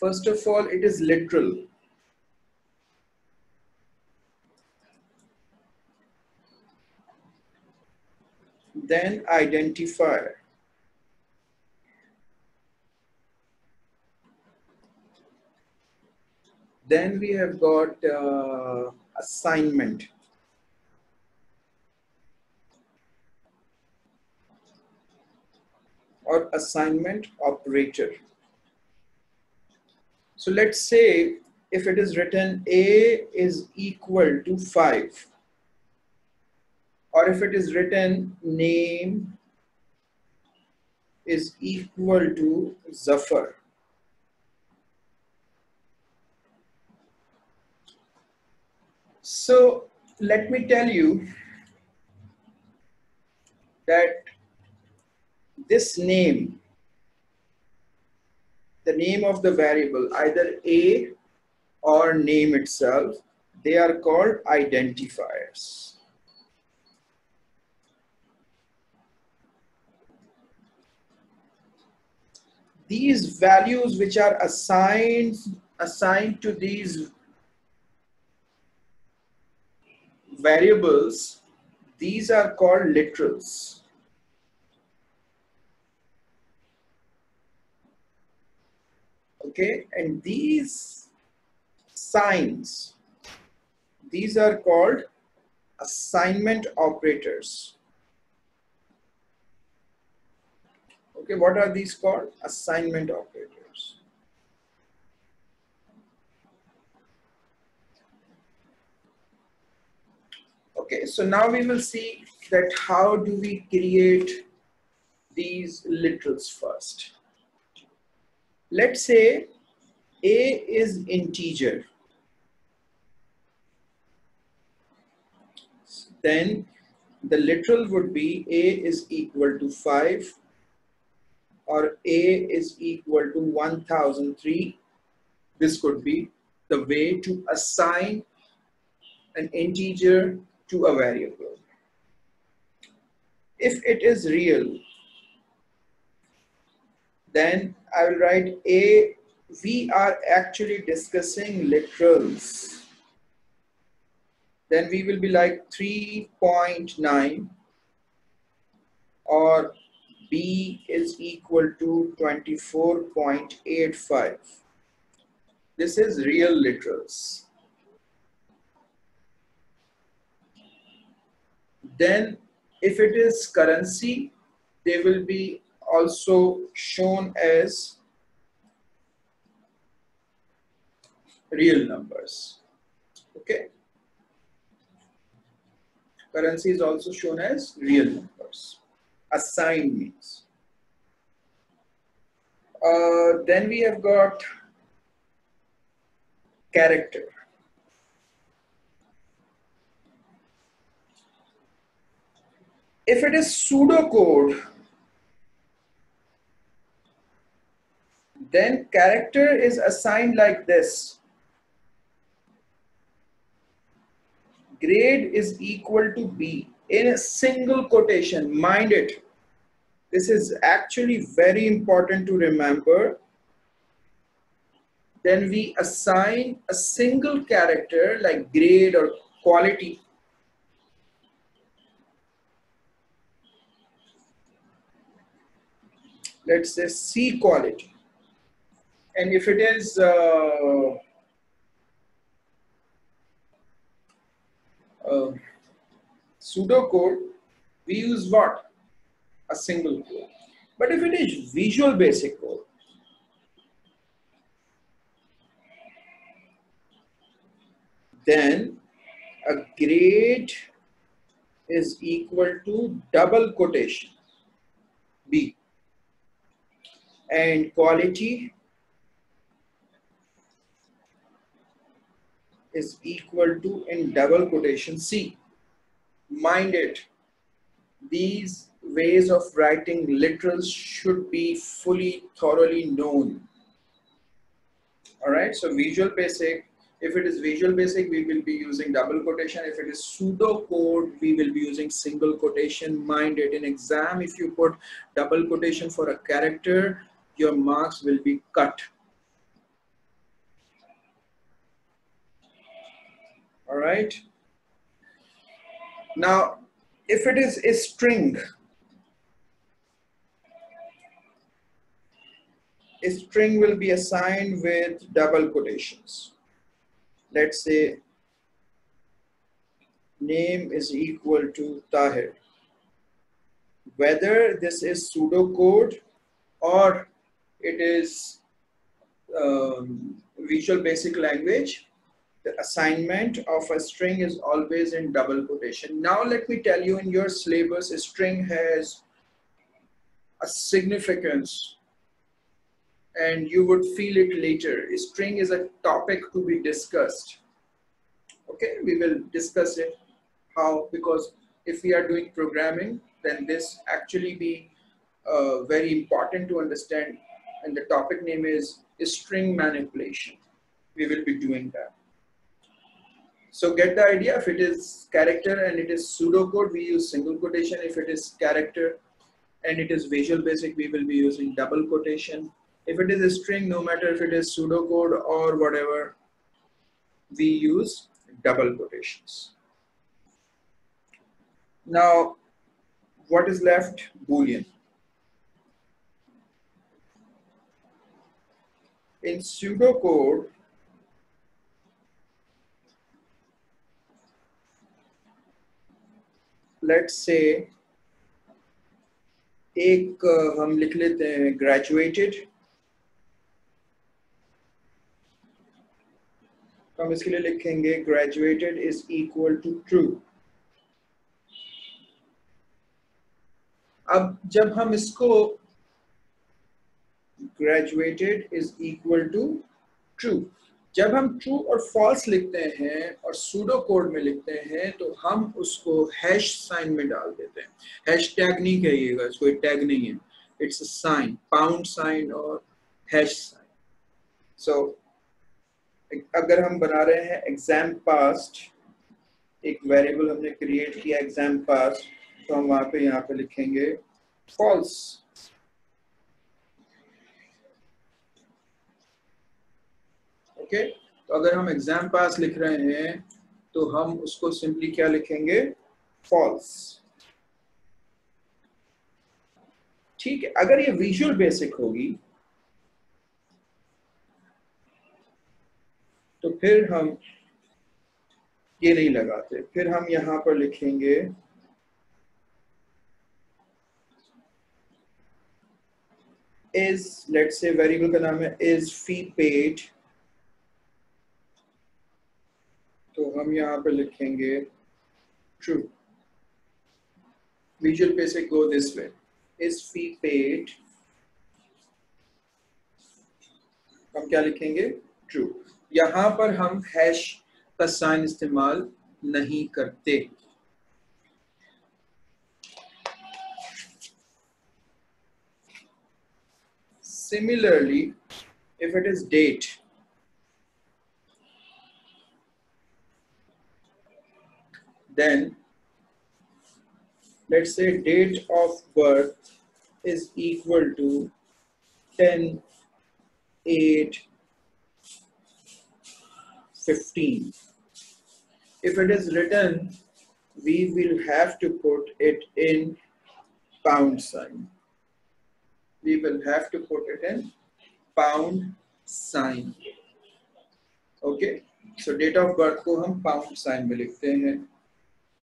First of all, it is literal. Then identifier. Then we have got assignment. Or assignment operator. So let's say if it is written A is equal to 5, or if it is written name is equal to Zafar. So let me tell you that this name, the name of the variable, either A or name itself, they are called identifiers. These values which are assigned to these variables, these are called literals. Okay, and these signs, these are called assignment operators. Okay, what are these called? Assignment operators. Okay, so now we will see that how do we create these literals first. Let's say A is integer. Then the literal would be A is equal to 5, or A is equal to 1003. This could be the way to assign an integer to a variable. If it is real, then I will write we are actually discussing literals. Then we will be like 3.9, or B is equal to 24.85. This is real literals. Then if it is currency, they will be also shown as real numbers. Okay, currency is also shown as real numbers. Assigned means. Then we have got character. If it is pseudocode, then character is assigned like this. Grade is equal to B in a single quotation. Mind it. This is actually very important to remember. Then we assign a single character like grade or quality. Let's say C quality. And if it is pseudocode, we use what? A single code. But if it is Visual Basic code, then a grade is equal to double quotation B, and quality is equal to in double quotation C. Mind it, these ways of writing literals should be fully, thoroughly known. All right, so Visual Basic, if it is Visual Basic, we will be using double quotation. If it is pseudocode, we will be using single quotation. Mind it, in exam, if you put double quotation for a character, your marks will be cut. All right. Now, if it is a string, a string will be assigned with double quotations. Let's say name is equal to Tahir. Whether this is pseudocode or it is Visual Basic language, the assignment of a string is always in double quotation. Now let me tell you, in your syllabus, a string has a significance and you would feel it later. A string is a topic to be discussed. Okay, we will discuss it. How? Because if we are doing programming, then this actually be very important to understand. And the topic name is string manipulation. We will be doing that. So get the idea. If it is character and it is pseudocode, we use single quotation. If it is character and it is Visual Basic, we will be using double quotation. If it is a string, no matter if it is pseudocode or whatever, we use double quotations. Now, what is left? Boolean. In pseudocode, let's say, एक हम लिख लेते हैं graduated. हम इसके लिए लिखेंगे graduated is equal to true. अब जब हम इसको graduated is equal to true, जब हम true और false लिखते हैं और pseudo code में लिखते हैं तो हम उसको hash sign में डाल देते हैं. Hash tag नहीं कहिएगा, इसको tag नहीं है. It's a sign, pound sign और hash sign. So अगर हम बना रहे हैं exam past, एक variable हमने create किया exam past, तो हम वहाँ पे यहाँ पे लिखेंगे false. ओके, तो अगर हम exam pass लिख रहे हैं तो हम उसको simply क्या लिखेंगे? False. ठीक है, अगर ये Visual Basic होगी तो फिर हम ये नहीं लगाते, फिर हम यहाँ पर लिखेंगे is, let's say variable का नाम है is fee paid, तो हम यहाँ पे लिखेंगे true. Visual Basic go this way, is fee paid, हम क्या लिखेंगे? True. यहाँ पर हम hash का sign इस्तेमाल नहीं करते. Similarly, if it is date, then let's say date of birth is equal to 10/8/15. If it is written, we will have to put it in pound sign. We will have to put it in pound sign. Okay, so date of birth को हम pound sign में लिखते हैं.